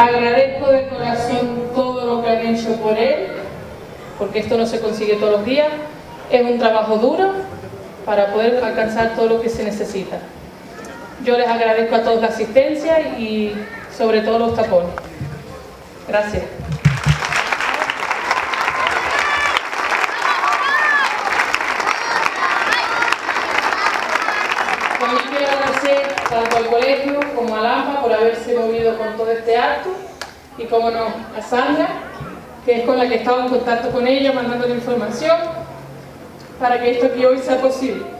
Agradezco de corazón todo lo que han hecho por él, porque esto no se consigue todos los días. Es un trabajo duro para poder alcanzar todo lo que se necesita. Yo les agradezco a todos la asistencia y sobre todo los tapones. Gracias. También quiero agradecer tanto al colegio como al AMPA por haberse movido con todo este acto y, como no, a Sandra, que es con la que he estado en contacto con ella, mandándole información para que esto aquí hoy sea posible.